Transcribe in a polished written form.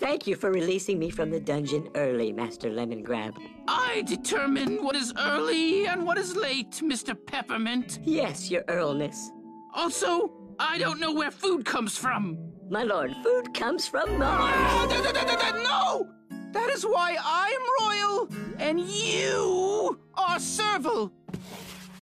Thank you for releasing me from the dungeon early, Master Lemongrab. I determine what is early and what is late, Mr. Peppermint. Yes, your earlness. Also, I don't know where food comes from. My lord, food comes from Mars. No! That is why I'm royal and you are servile.